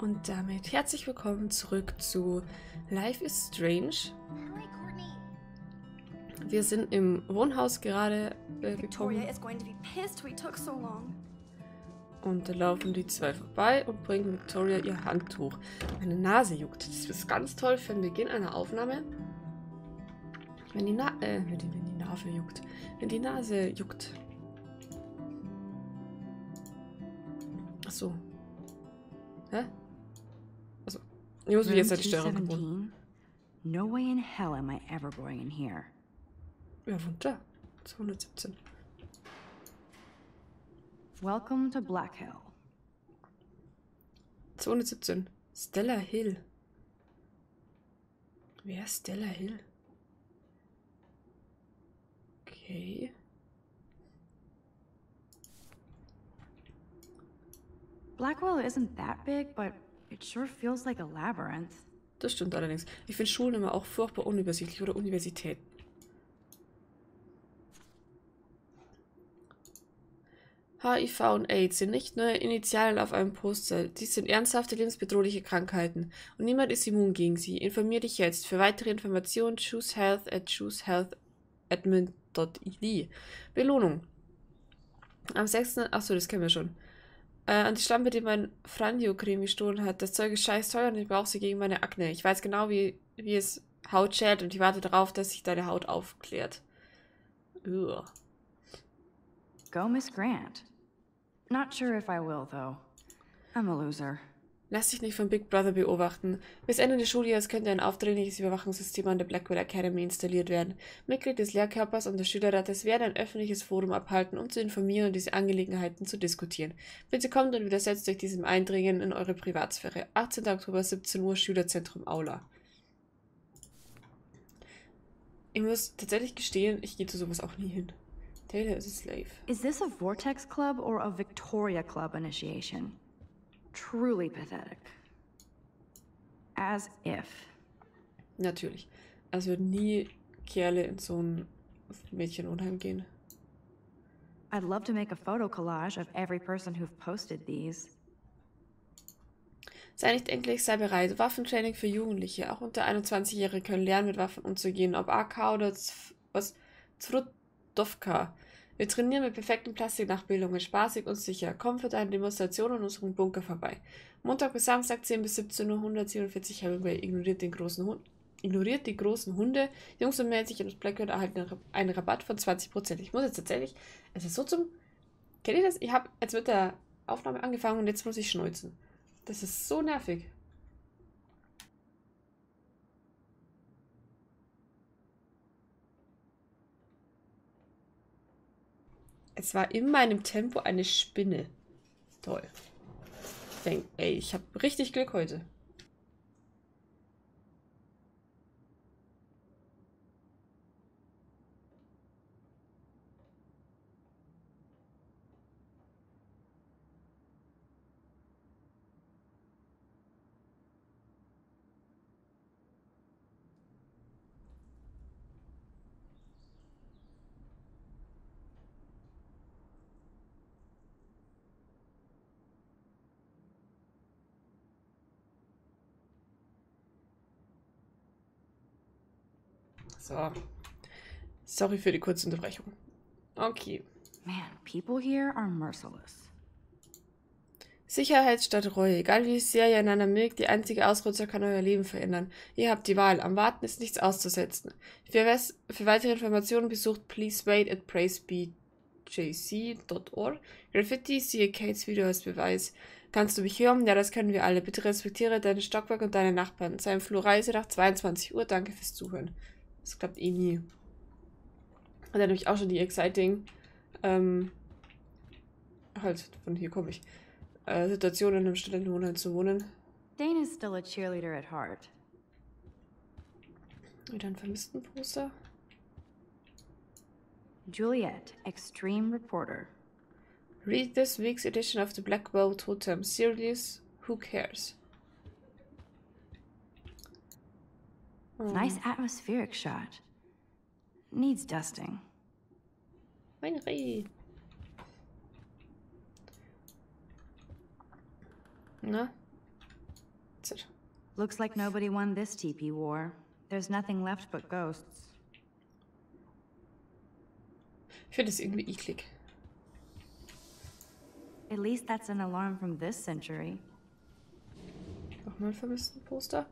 Und damit herzlich willkommen zurück zu Life is Strange. Wir sind im Wohnhaus gerade gekommen. Und da laufen die zwei vorbei und bringen Victoria ihr Handtuch. Meine Nase juckt. Das ist ganz toll für den Beginn einer Aufnahme. Wenn die Nase juckt. Ach so. Hä? Also, ich muss mich jetzt an die Steuerung gewöhnen. No way in hell am I ever going in here. Ja, wunder. 217. Welcome to Black Hill. 217. Stella Hill. Wer ist Stella Hill? Okay. Blackwell isn't that big, but it sure feels like a labyrinth. Das stimmt allerdings. Ich finde Schulen immer auch furchtbar unübersichtlich, oder Universitäten. HIV und AIDS sind nicht nur Initialen auf einem Poster. Dies sind ernsthafte, lebensbedrohliche Krankheiten. Und niemand ist immun gegen sie. Informier dich jetzt. Für weitere Informationen choosehealth@choosehealthadmin.id. Belohnung. Am 6. Achso, das kennen wir schon. An die Schlampe, die mein Franjo-Creme gestohlen hat. Das Zeug ist scheiß teuer und ich brauche sie gegen meine Akne. Ich weiß genau, wie es Haut schält und ich warte darauf, dass sich deine Haut aufklärt. Ugh. Go, Miss Grant. Not sure if I will, though. I'm a loser. Lass dich nicht von Big Brother beobachten. Bis Ende des Schuljahres könnte ein aufdringliches Überwachungssystem an der Blackwell Academy installiert werden. Mitglied des Lehrkörpers und des Schülerrates werden ein öffentliches Forum abhalten, um zu informieren und diese Angelegenheiten zu diskutieren. Bitte kommt und widersetzt euch diesem Eindringen in eure Privatsphäre. 18. Oktober, 17 Uhr, Schülerzentrum Aula. Ich muss tatsächlich gestehen, ich gehe zu sowas auch nie hin. Taylor is a slave. Is this a Vortex Club or a Victoria Club initiation? Truly pathetic. As if. Natürlich. Es würden nie Kerle in so ein Mädchenunheim gehen. I'd love to make a photo collage of every person who've posted these. Sei nicht endlich, sei bereit. Waffentraining für Jugendliche. Auch unter 21-Jährige können lernen, mit Waffen umzugehen. Ob AK oder Zwrudovka. Wir trainieren mit perfekten Plastiknachbildungen, spaßig und sicher. Komm für deine Demonstration in unserem Bunker vorbei. Montag bis Samstag 10 bis 17 Uhr 147 Hamilton. Ignoriert die großen Hunde. Jungs und Mädchen aus Blackwell erhalten einen Rabatt von 20%. Ich muss jetzt tatsächlich... Es ist so zum... Kennt ihr das? Ich habe jetzt mit der Aufnahme angefangen und jetzt muss ich schneuzen. Das ist so nervig. Es war in meinem Tempo eine Spinne. Toll. Ey, ich habe richtig Glück heute. So. Sorry für die kurze Unterbrechung. Okay. Man, people here are merciless. Sicherheit statt Reue. Egal wie sehr ihr einander mögt, die einzige Ausrutscher kann euer Leben verändern. Ihr habt die Wahl. Am Warten ist nichts auszusetzen. Für weitere Informationen besucht pleasewait@praisebjc.org. Graffiti, siehe Kates Video als Beweis. Kannst du mich hören? Ja, das können wir alle. Bitte respektiere dein Stockwerk und deine Nachbarn. Sei im Flur Reise nach 22 Uhr. Danke fürs Zuhören. Das klappt eh nie. Und dann habe ich auch schon die exciting halt, von hier komme ich. Situation in einem Studentenwohnheim zu wohnen. Dana is still a cheerleader at heart. Wieder ein Vermisstenposter. Juliet, Extreme Reporter. Read this week's edition of the Blackwell Totem series. Who cares? Nice atmospheric shot. Needs dusting. Mein Reh. Na? Looks like nobody won this TP war. There's nothing left but ghosts. Ich finde es irgendwie eklig. At least that's an alarm from this century. Nochmal vermissten Poster.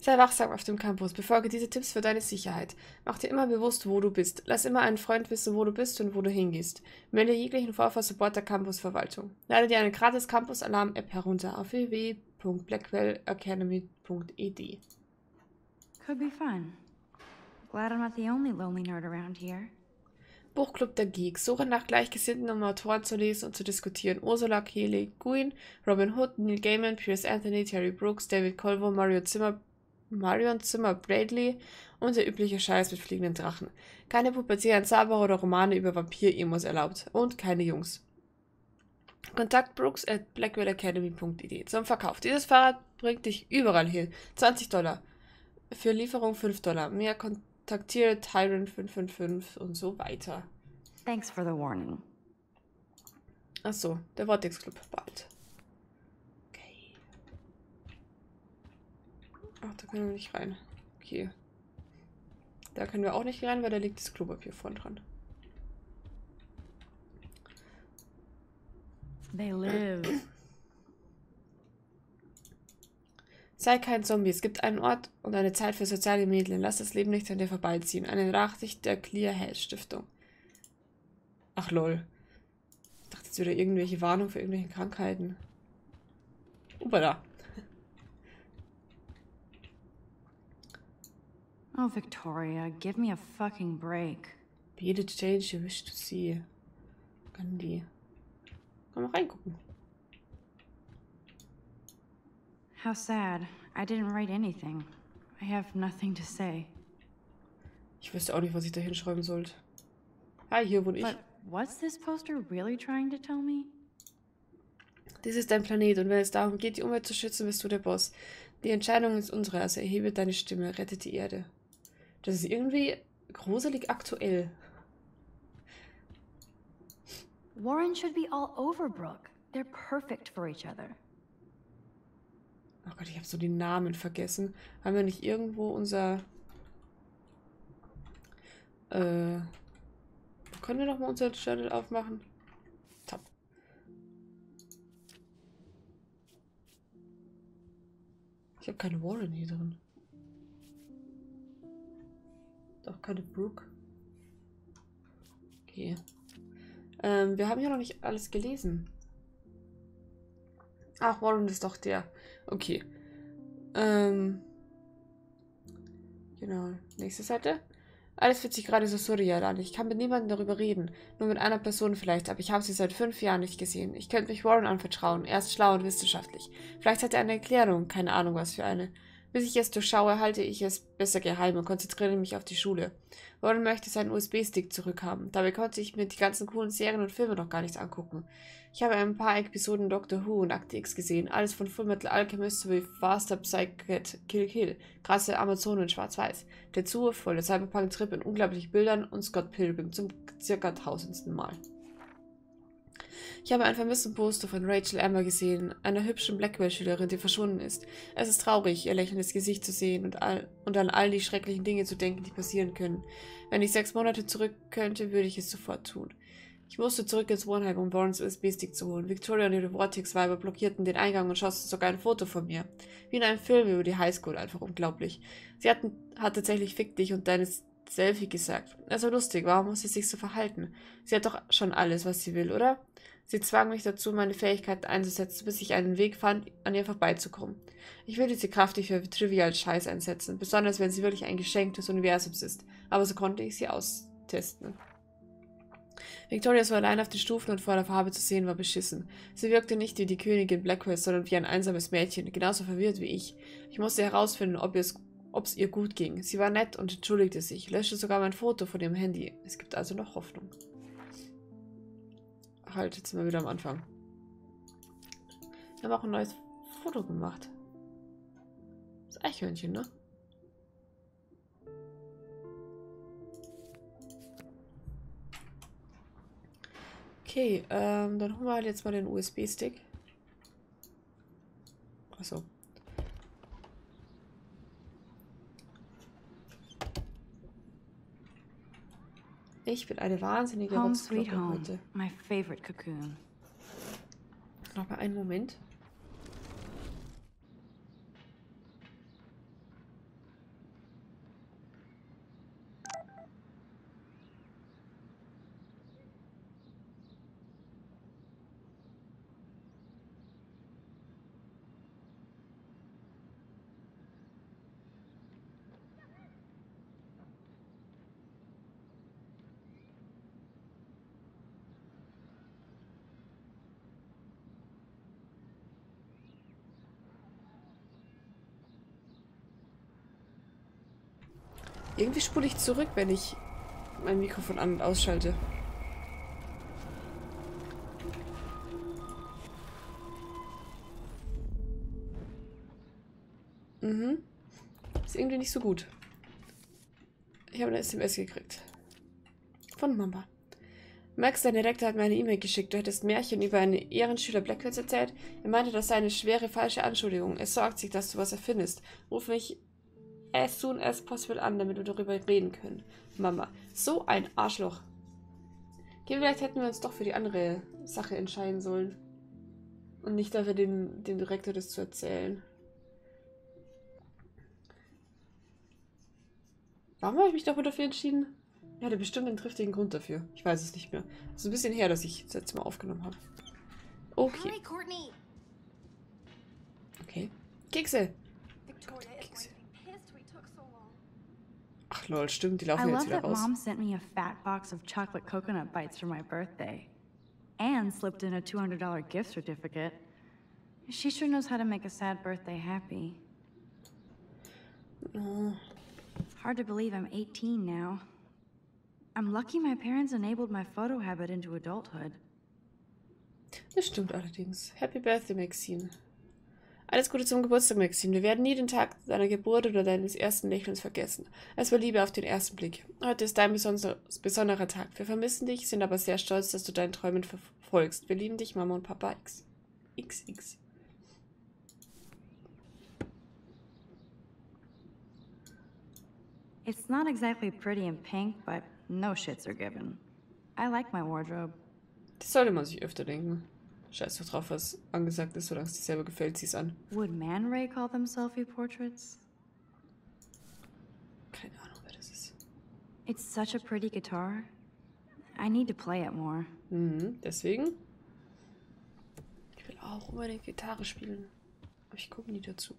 Sei wachsam auf dem Campus. Befolge diese Tipps für deine Sicherheit. Mach dir immer bewusst, wo du bist. Lass immer einen Freund wissen, wo du bist und wo du hingehst. Melde jeglichen Vorfall Support der Campusverwaltung. Lade dir eine gratis Campus-Alarm-App herunter auf www.blackwellacademy.ed. Could be fun. Glad I'm not the only lonely nerd around here. Buchclub der Geeks. Suche nach Gleichgesinnten, um Autoren zu lesen und zu diskutieren. Ursula K. Le Guin, Robin Hood, Neil Gaiman, Pierce Anthony, Terry Brooks, David Colvo, Marion Zimmer Bradley und der übliche Scheiß mit fliegenden Drachen. Keine pubertären Zauberer oder Romane über Vampir-Emos erlaubt. Und keine Jungs. Kontakt brooks@blackwellacademy.ed. Zum Verkauf. Dieses Fahrrad bringt dich überall hin. $20. Für Lieferung $5. Mehr Kontakt. Taktiere Tyrant 555 und so weiter. Thanks for the warning. Achso, der Vortex Club bald. Okay. Ach, da können wir nicht rein. Okay. Da können wir auch nicht rein, weil da liegt das Klopapier vorne dran. They live. Sei kein Zombie. Es gibt einen Ort und eine Zeit für soziale Medien. Lass das Leben nicht an dir vorbeiziehen. Eine Nachricht der Clear Health Stiftung. Ach lol. Ich dachte jetzt wieder irgendwelche Warnung für irgendwelche Krankheiten. Upala. Oh, Victoria, give me a fucking break. Be the change you wish to see. Gandhi. Komm mal reingucken. How sad. I didn't write anything. I have nothing to say. Ich wüsste auch nicht, was ich da hinschreiben sollte. Ah, hier wohne ich. But what's this poster really trying to tell me? Dies ist dein Planet und wenn es darum geht, die Umwelt zu schützen, bist du der Boss. Die Entscheidung ist unsere, also erhebe deine Stimme, rette die Erde. Das ist irgendwie gruselig aktuell. Warren should be all over Brooke. They're perfect for each other. Oh Gott, ich habe so die Namen vergessen. Haben wir nicht irgendwo unser... Können wir noch mal unser Journal aufmachen? Top. Ich habe keine Warren hier drin. Doch, keine Brooke. Okay. Wir haben ja noch nicht alles gelesen. Ach, Warren ist doch der. Okay. Genau. Nächste Seite. Alles fühlt sich gerade so surreal an. Ich kann mit niemandem darüber reden. Nur mit einer Person vielleicht, aber ich habe sie seit 5 Jahren nicht gesehen. Ich könnte mich Warren anvertrauen. Er ist schlau und wissenschaftlich. Vielleicht hat er eine Erklärung. Keine Ahnung, was für eine. Bis ich es durchschaue, halte ich es besser geheim und konzentriere mich auf die Schule. Warren möchte seinen USB-Stick zurückhaben. Dabei konnte ich mir die ganzen coolen Serien und Filme noch gar nicht angucken. Ich habe ein paar Episoden Doctor Who und Act X gesehen. Alles von Fullmetal Alchemist sowie Faster Psychet, Kill Kill, krasse Amazonen in Schwarz-Weiß. Der Zufall, der Cyberpunk-Trip in unglaublichen Bildern und Scott Pilbim zum circa 1000. Mal. Ich habe ein vermissten Poster von Rachel Amber gesehen, einer hübschen Blackwell-Schülerin, die verschwunden ist. Es ist traurig, ihr lächelndes Gesicht zu sehen und an all die schrecklichen Dinge zu denken, die passieren können. Wenn ich 6 Monate zurück könnte, würde ich es sofort tun. Ich musste zurück ins Wohnheim, um Warrens USB-Stick zu holen. Victoria und ihre Vortex-Weiber blockierten den Eingang und schossen sogar ein Foto von mir. Wie in einem Film über die Highschool, einfach unglaublich. Sie hat tatsächlich "Fick dich" und deines Selfie gesagt. Also lustig, warum muss sie sich so verhalten? Sie hat doch schon alles, was sie will, oder? Sie zwang mich dazu, meine Fähigkeiten einzusetzen, bis ich einen Weg fand, an ihr vorbeizukommen. Ich will diese Kraft nicht für trivialen Scheiß einsetzen, besonders wenn sie wirklich ein Geschenk des Universums ist. Aber so konnte ich sie austesten. Victoria so allein auf den Stufen und voller Farbe zu sehen, war beschissen. Sie wirkte nicht wie die Königin Blackwell, sondern wie ein einsames Mädchen, genauso verwirrt wie ich. Ich musste herausfinden, ob es ihr gut ging. Sie war nett und entschuldigte sich, löschte sogar mein Foto von ihrem Handy. Es gibt also noch Hoffnung. Halt, jetzt sind wir wieder am Anfang. Wir haben auch ein neues Foto gemacht. Das Eichhörnchen, ne? Okay, dann holen wir halt jetzt mal den USB-Stick. Achso. Ich bin eine wahnsinnige Rotzflocke heute. My favorite cocoon. Aber einen Moment. Irgendwie spule ich zurück, wenn ich mein Mikrofon an- und ausschalte. Mhm. Ist irgendwie nicht so gut. Ich habe eine SMS gekriegt. Von Mama. Max, dein Direktor, hat mir eine E-Mail geschickt. Du hättest Märchen über einen Ehrenschüler Blackwells erzählt. Er meinte, das sei eine schwere, falsche Anschuldigung. Es sorgt sich, dass du was erfindest. Ruf mich as soon as possible an, damit wir darüber reden können. Mama. So ein Arschloch. Vielleicht hätten wir uns doch für die andere Sache entscheiden sollen. Und nicht dafür, dem Direktor das zu erzählen. Warum habe ich mich doch mal dafür entschieden? Ich hatte bestimmt einen triftigen Grund dafür. Ich weiß es nicht mehr. Es ist ein bisschen her, dass ich das letzte Mal aufgenommen habe. Okay. Okay. Kekse! Kekse. Ach lol, stimmt, die laufen jetzt wieder raus. I love that Mom sent me a fat box of chocolate coconut bites for my birthday, and slipped in a $200 gift certificate. She sure knows how to make a sad birthday happy. Hard to believe I'm 18 now. I'm lucky my parents enabled my photo habit into adulthood. Das stimmt allerdings. Happy Birthday, Maxine. Alles Gute zum Geburtstag, Maxine. Wir werden nie den Tag deiner Geburt oder deines ersten Lächelns vergessen. Es war Liebe auf den ersten Blick. Heute ist dein besonderer Tag. Wir vermissen dich, sind aber sehr stolz, dass du deinen Träumen verfolgst. Wir lieben dich, Mama und Papa X. XX. It's not exactly pretty and pink, but no shits are given. I like my wardrobe. Das sollte man sich öfter denken. Scheiß doch drauf, was angesagt ist, solange es dir selber gefällt, sieh's an. Would Man Ray call them selfie portraits? Keine Ahnung, wer das ist. It's such a pretty guitar. I need to play it more. Mhm, deswegen. Ich will auch unbedingt Gitarre spielen. Aber ich gucke nie dazu.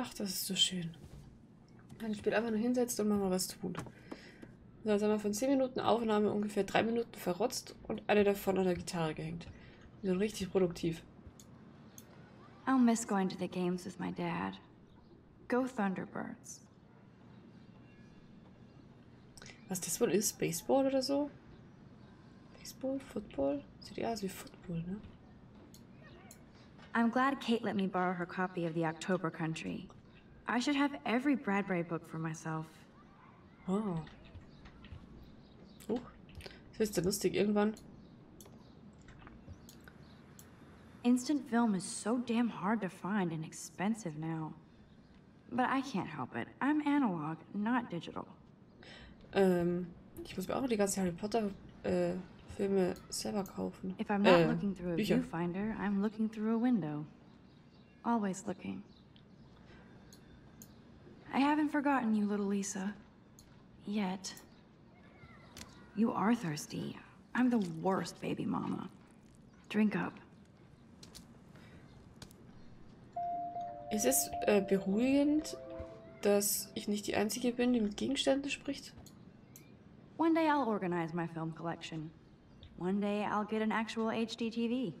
Ach, das ist so schön. Kann ich einfach nur hinsetzen und mal was tun. So, jetzt haben wir von 10 Minuten Aufnahme ungefähr 3 Minuten verrotzt und eine davon an der Gitarre gehängt. Wir sind richtig produktiv. I'll miss going to the games with my dad. Go Thunderbirds. Was das wohl ist? Baseball oder so? Baseball? Football? Sieht ja aus wie Football, ne? I'm glad Kate let me borrow her copy of the October Country. I should have every Bradbury book for myself. Oh. Oh. Das ist ja lustig irgendwann. Instant film is so damn hard to find and expensive now. But I can't help it. I'm analog, not digital. Ich muss mir auch die ganze Harry Potter Filme selber kaufen. If I'm not looking through a viewfinder, I'm looking through a window. Always looking. I haven't forgotten you, little Lisa. Yet. You are thirsty. I'm the worst baby mama. Drink up. Es ist beruhigend, dass ich nicht die Einzige bin, die mit Gegenständen spricht. One day I'll organize my film collection. One day I'll get an actual HD TV.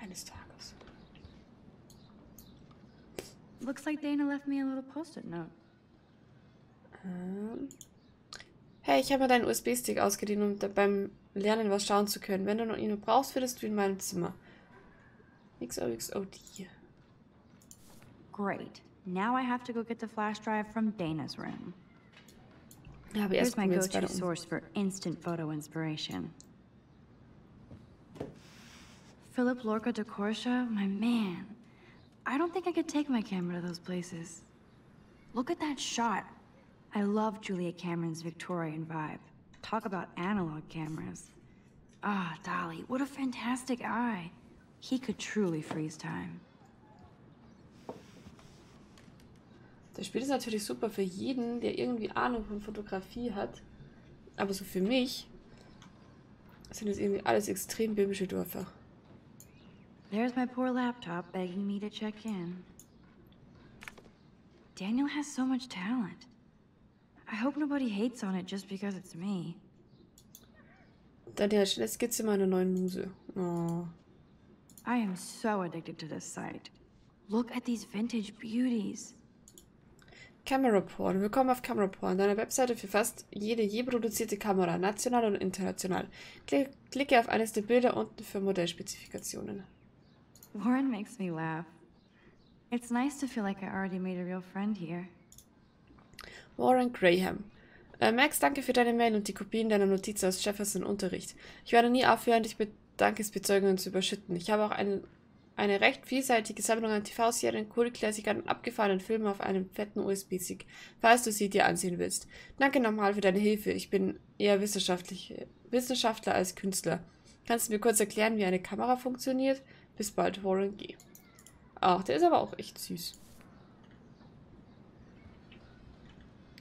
Eines Tages. Looks like Dana left me a little post-it note. Hey, ich habe mir deinen USB-Stick ausgeliehen, um beim Lernen was schauen zu können. Wenn du noch ihn brauchst, findest du ihn in meinem Zimmer. XOXOD. Great. Now I have to go get the flash drive from Dana's room. Ja, aber erst mal go-to source for instant photo inspiration. Philip Lorca de Corsia, my man. I don't think I could take my camera to those places. Look at that shot. I love Juliet Cameron's Victorian vibe. Talk about analog cameras. Ah, Dolly, what a fantastic eye. He could truly freeze time. Das Spiel ist natürlich super für jeden, der irgendwie Ahnung von Fotografie hat. Aber so für mich sind es irgendwie alles extrem böhmische Dörfer. There's my poor laptop begging me to check in. Daniel has so much talent. I hope nobody hates on it just because it's me. Daniel, jetzt geht's in meine neuen Muse. Oh. I am so addicted to this site. Look at these vintage beauties. CameraPorn. Willkommen auf CameraPorn, deiner Webseite für fast jede je produzierte Kamera, national und international. Klicke auf eines der Bilder unten für Modellspezifikationen. Warren makes me laugh. It's nice to feel like I already made a real friend here. Warren Graham. Max, danke für deine Mail und die Kopien deiner Notizen aus Jefferson Unterricht. Ich werde nie aufhören, dich mit Dankesbezeugungen zu überschütten. Ich habe auch eine recht vielseitige Sammlung an TV-Serien, Kultklassikern und abgefahrenen Filmen auf einem fetten USB-Stick, falls du sie dir ansehen willst. Danke nochmal für deine Hilfe. Ich bin eher Wissenschaftler als Künstler. Kannst du mir kurz erklären, wie eine Kamera funktioniert? Bis bald, Warren G. Ach, der ist aber auch echt süß.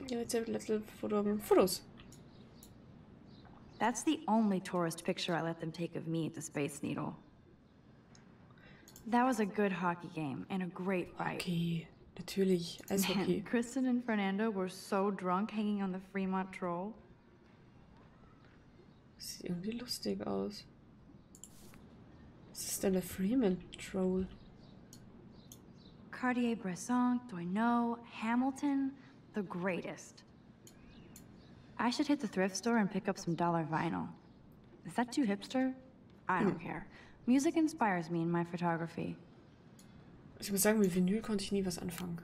Jetzt ein bisschen Fotos. That's the only tourist picture I let them take of me at the Space Needle. That was a good hockey game and a great fight. Okay, natürlich. Eishockey. Kristen and Fernando were so drunk hanging on the Fremont-Troll. Sieht irgendwie lustig aus. Was ist denn der Fremont-Troll? Cartier-Bresson, Doineau, Hamilton, the greatest. I should hit the thrift store and pick up some dollar vinyl. Is that too hipster? I don't care. Music inspires me in my photography. Ich muss sagen, mit Vinyl konnte ich nie was anfangen.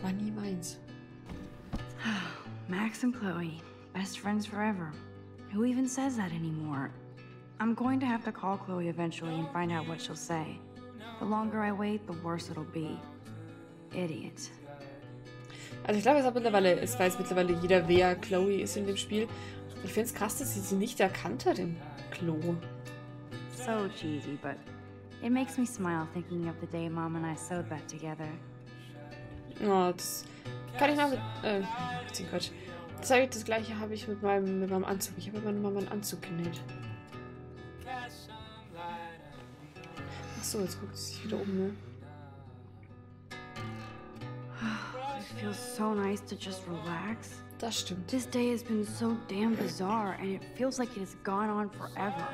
War nie meins. Max and Chloe, best friends forever. Who even says that anymore? I'm going to have to call Chloe eventually and find out what she'll say. The longer I wait, the worse it'll be. Idiot. Also ich glaube, es weiß mittlerweile jeder, wer Chloe ist in dem Spiel. Ich finde es krass, dass sie sie nicht erkannt hat, den Klo. So cheesy, but it makes me smile thinking of the day Mom and I sewed that together. Oh, das kann ich noch mit, Quatsch. Das gleiche habe ich mit meinem Anzug. Ich habe immer nur mal meinen Anzug genäht. Achso, jetzt guckt sie sich wieder ne? It feels so nice to just relax. Das stimmt. This day has been so damn bizarre and it feels like it has gone on forever.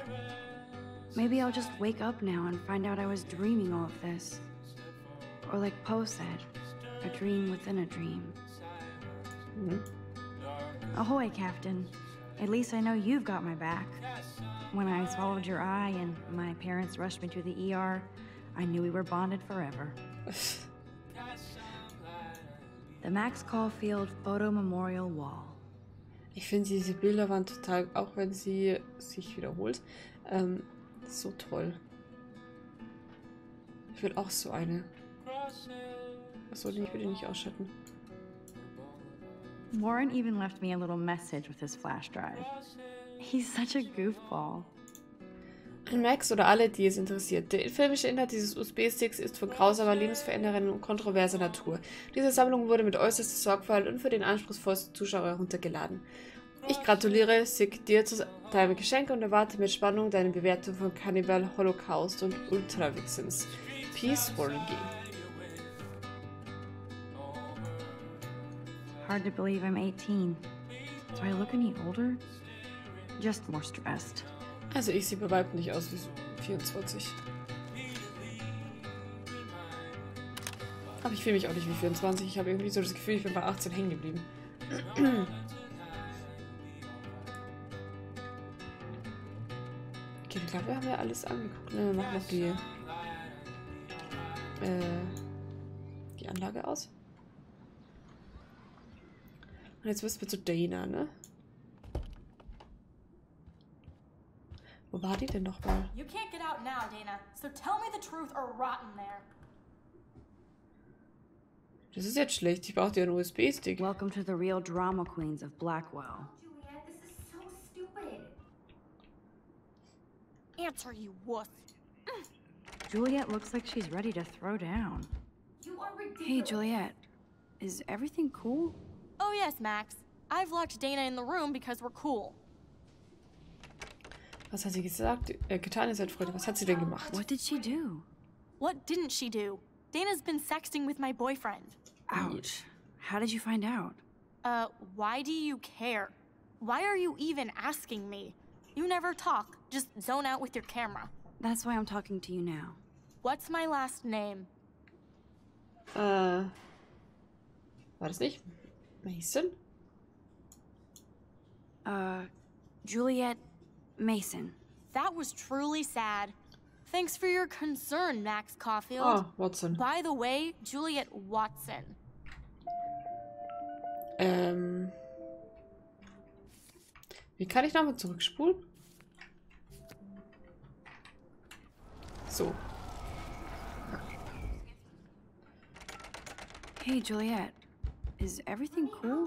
Maybe I'll just wake up now and find out I was dreaming all of this. Or like Poe said, a dream within a dream. Ahoy, Captain. At least I know you've got my back. When I swallowed your eye and my parents rushed me to the ER, I knew we were bonded forever. The Max Caulfield Photo Memorial Wall. Ich finde diese Bilder waren total, auch wenn sie sich wiederholt, so toll. Ich will auch so eine. Achso, den will ich nicht ausschalten. Warren even left me a little message with his flash drive. He's such a goofball. Max oder alle, die es interessiert. Der filmische Inhalt dieses USB-Sticks ist von grausamer, lebensverändernder und kontroverser Natur. Diese Sammlung wurde mit äußerster Sorgfalt und für den anspruchsvollsten Zuschauer heruntergeladen. Ich gratuliere Sig dir zu deinem Geschenk und erwarte mit Spannung deine Bewertung von Cannibal Holocaust und Ultra-Vixens. Peace, Warren G. Hard to believe I'm 18. Do I look any older? Just more stressed. Also ich sehe bei weitem nicht aus wie 24. Aber ich fühle mich auch nicht wie 24. Ich habe irgendwie so das Gefühl, ich bin bei 18 hängen geblieben. Okay, ich glaube, wir haben ja alles angeguckt. Ne? Wir machen noch die Anlage aus. Und jetzt müssen wir zu Dana, ne? Wo war die denn nochmal? You can't get out now, Dana. So tell me the truth or rotten there. Das ist jetzt schlecht. Ich brauche dir einen USB-Stick. Welcome to the real drama queens of Blackwell. Juliet, this is so stupid. Answer, you wuss. Juliet looks like she's ready to throw down. You are ridiculous. Hey, Juliet. Is everything cool? Oh yes, Max. I've locked Dana in the room because we're cool. Was hat sie gesagt? Getan ist halt Freunde. Was hat sie denn gemacht? What did she do? What didn't she do? Dana's been sexting with my boyfriend. Ouch. How did you find out? Why do you care? Why are you even asking me? You never talk. Just zone out with your camera. That's why I'm talking to you now. What's my last name? War das nicht? Mason? Juliet... Mason. That was truly sad. Thanks for your concern, Max Caulfield. Oh, Watson. By the way, Juliet Watson. Wie kann ich nochmal zurückspulen? So. Hey, Juliet. Is everything cool?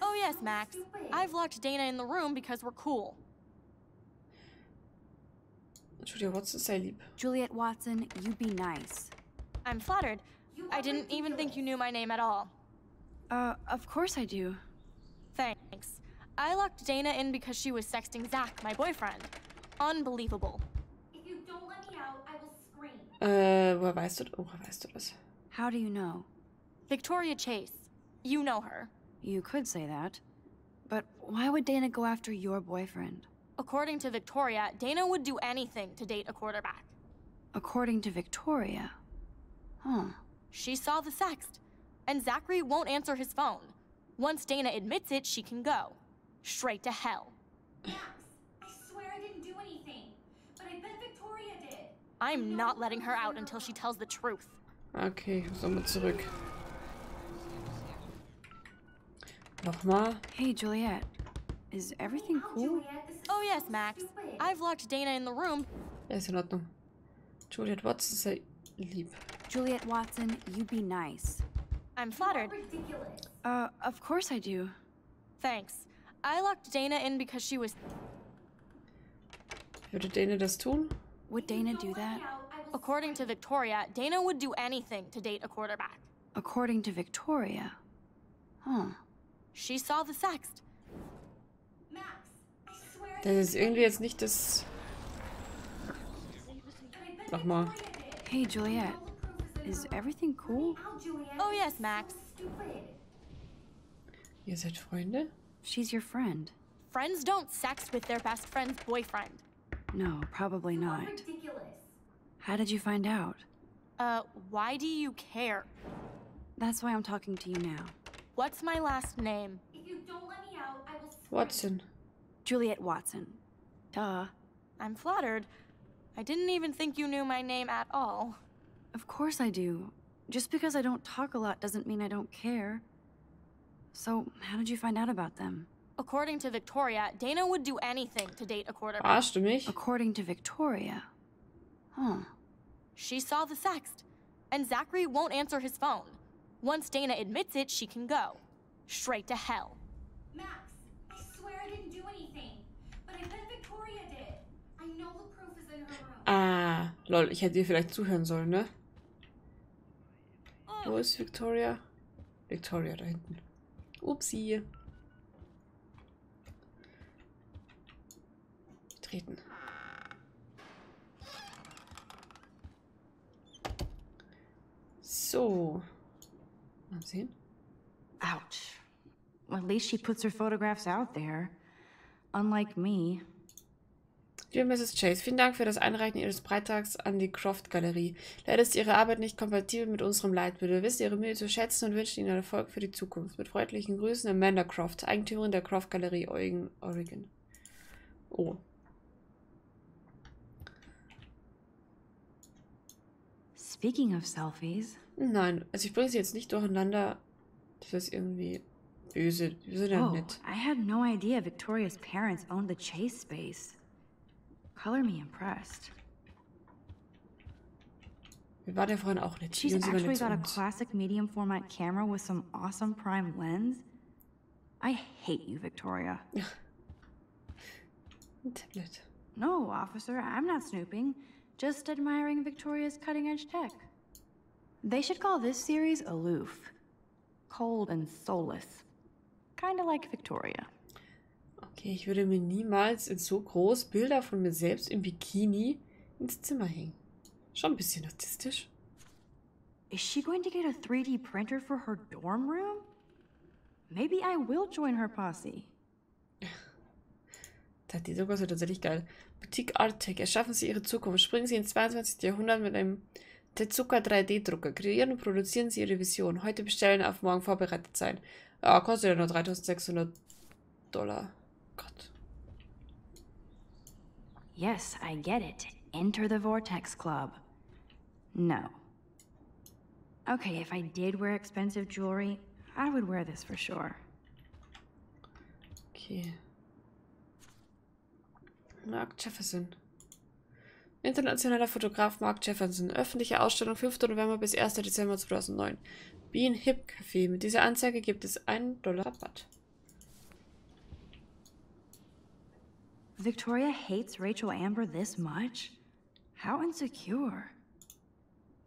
Oh yes, Max. I've locked Dana in the room because we're cool. Juliet Watson, sei lieb. Juliet Watson, you be nice. I'm flattered. I didn't even think you knew my name at all. Of course I do. Thanks. I locked Dana in because she was sexting Zach, my boyfriend. Unbelievable. If you don't let me out, I will scream. Woher weißt du das? How do you know? Victoria Chase. You know her. You could say that. But why would Dana go after your boyfriend? According to Victoria, Dana would do anything to date a quarterback. According to Victoria? Huh. She saw the sext, and Zachary won't answer his phone. Once Dana admits it, she can go. Straight to hell. Max, I swear I didn't do anything, but I bet Victoria did. I'm not letting her out until she tells the truth. Okay, nochmal zurück. Nochmal. Hey, Juliet. Is everything cool? Oh yes, Max. I've locked Dana in the room. Ist in Ordnung. Juliet Watson, sei lieb. Juliet Watson, you be nice. I'm flattered. Of course I do. Thanks. I locked Dana in because she was... Würde Dana das tun? Would Dana do that? According to Victoria, Dana would do anything to date a quarterback. According to Victoria? Huh. She saw the sext. Das ist irgendwie jetzt nicht das... Nochmal. Hey, Juliet. Is everything cool? Oh yes, Max. Ihr seid Freunde? She's your friend. Friends don't sex with their best friend's boyfriend. No, probably not. How did you find out? Why do you care? That's why I'm talking to you now. What's my last name? If you don't let me out, I will... Watson. Juliet Watson. Duh. I'm flattered. I didn't even think you knew my name at all. Of course I do. Just because I don't talk a lot doesn't mean I don't care. So, how did you find out about them? According to Victoria, Dana would do anything to date a quarterback. According to Victoria? Huh. She saw the sext, and Zachary won't answer his phone. Once Dana admits it, she can go. Straight to hell. Max. I didn't do anything, but I bet Victoria did. I know the proof is in her Lol, ich hätte ihr vielleicht zuhören sollen, ne? Wo ist Victoria? Victoria da hinten. Upsi. Treten. So. Mal sehen. Ouch. Well, at least she puts her photographs out there. Unlike me. Dear Mrs. Chase, vielen Dank für das Einreichen Ihres Beitrags an die Croft-Galerie. Leider ist Ihre Arbeit nicht kompatibel mit unserem Leitbild. Wir wissen Ihre Mühe zu schätzen und wünschen Ihnen Erfolg für die Zukunft. Mit freundlichen Grüßen, Amanda Croft, Eigentümerin der Croft-Galerie, Oregon. Oh. Speaking of Selfies. Nein, also ich bringe sie jetzt nicht durcheinander. Das ist irgendwie böse. Wir sind ja nett. I had no idea Victoria's parents owned the Chase space. Color me impressed. Wir waren ja vorhin auch nicht. She's actually got a classic medium format camera with some awesome prime lens. I hate you, Victoria. Tablet. No, officer, I'm not snooping. Just admiring Victoria's cutting-edge tech. They should call this series aloof. Cold and soulless. Kinda like Victoria. Okay, ich würde mir niemals in so groß Bilder von mir selbst im Bikini ins Zimmer hängen. Schon ein bisschen narzisstisch. Is she going to get a 3D printer for her dorm room? Maybe I will join her posse. Die sogar so tatsächlich geil. Boutique Art Tech. Erschaffen Sie Ihre Zukunft. Springen Sie ins 22. Jahrhundert mit einem Tetsuka-3D-Drucker. Kreieren und produzieren Sie Ihre Vision. Heute bestellen, auf morgen vorbereitet sein. Ja, kostet ja nur $3,600. Gott. Yes, I get it. Enter the Vortex Club. No. Okay, if I did wear expensive jewelry, I would wear this for sure. Okay. Mark Jefferson. Internationaler Fotograf Mark Jefferson. Öffentliche Ausstellung 5. November bis 1. Dezember 2009. Bean Hip Café. Mit dieser Anzeige gibt es $1 Rabatt. Victoria hates Rachel Amber this much? How insecure.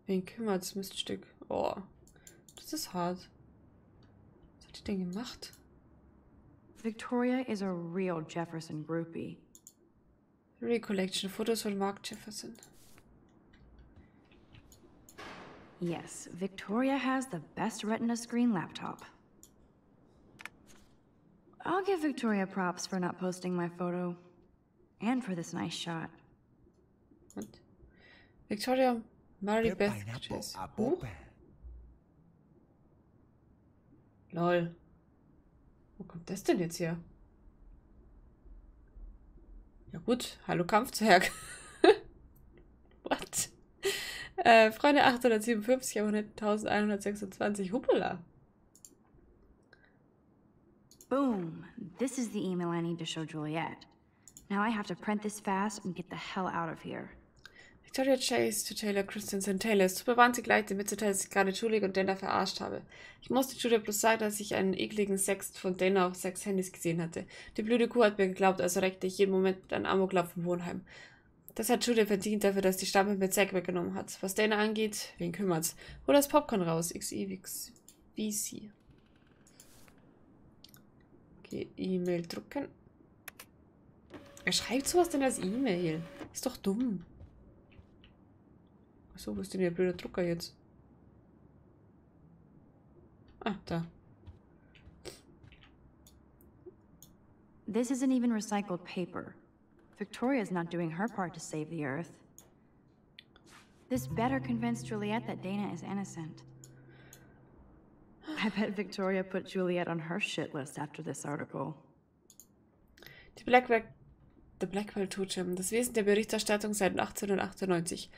Wen kümmert's, Miststück? Oh, das ist hart. Was hat die denn gemacht? Victoria is a real Jefferson groupie. Recollection, Fotos von Mark Jefferson. Yes, Victoria has the best retina screen laptop. I'll give Victoria props for not posting my photo. And for this nice shot. What? Victoria Mary Beth Chase. Lol. Wo kommt das denn jetzt her? Ja gut, hallo Kampfzwerg. What? Freunde 857, Abonnenten 1126, Huppala. Boom. This is the email I need to show Juliet. Now I have to print this fast and get the hell out of here. Victoria Chase to Taylor Christensen. Taylor, es tut mir wahnsinnig leid, dir mitzuteilen, dass ich gerade Juliet und Dana verarscht habe. Ich musste Juliet bloß sagen, dass ich einen ekligen Sext von Dana auf 6 Handys gesehen hatte. Die blöde Kuh hat mir geglaubt, also reckte ich jeden Moment mit einem Amoklauf vom Wohnheim. Das hat Juliet verdient dafür, dass die Stampe mir Zack weggenommen hat. Was Dana angeht, wen kümmert's? Hol das Popcorn raus, XIVC. Okay, E-Mail drucken. Er schreibt sowas denn als E-Mail? Ist doch dumm. So, wo ist denn der blöde Drucker jetzt? Ah, da. This isn't even recycled paper. Victoria's not doing her part to save the earth. This better convinced Juliet that Dana is innocent. I bet Victoria put Juliet on her shit list after this article. The Blackwell Totem, das Wesen der Berichterstattung seit 1898.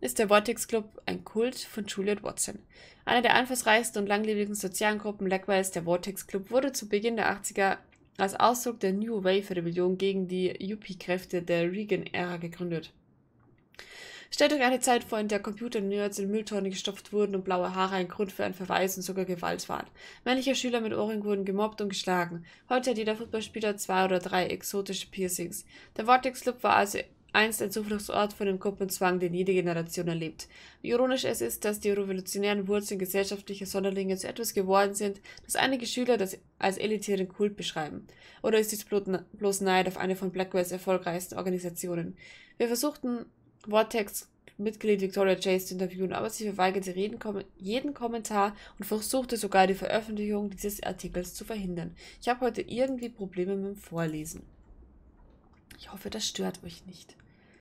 Ist der Vortex Club ein Kult von Juliet Watson. Eine der einflussreichsten und langlebigen sozialen Gruppen Blackwells, der Vortex Club, wurde zu Beginn der 80er als Ausdruck der New Wave-Rebellion gegen die Yuppie-Kräfte der Reagan-Ära gegründet. Stellt euch eine Zeit vor, in der Computer-Nerds in Mülltonnen gestopft wurden und blaue Haare ein Grund für einen Verweis und sogar Gewalt waren. Männliche Schüler mit Ohrringen wurden gemobbt und geschlagen. Heute hat jeder Fußballspieler 2 oder 3 exotische Piercings. Der Vortex Club war also einst ein Zufluchtsort von dem Gruppenzwang, den jede Generation erlebt. Wie ironisch es ist, dass die revolutionären Wurzeln gesellschaftlicher Sonderlinge zu etwas geworden sind, das einige Schüler das als elitären Kult beschreiben. Oder ist dies bloß Neid auf eine von Blackwells erfolgreichsten Organisationen? Wir versuchten, Vortex-Mitglied Victoria Chase zu interviewen, aber sie verweigerte jeden Kommentar und versuchte sogar die Veröffentlichung dieses Artikels zu verhindern. Ich habe heute irgendwie Probleme mit dem Vorlesen. Ich hoffe, das stört euch nicht.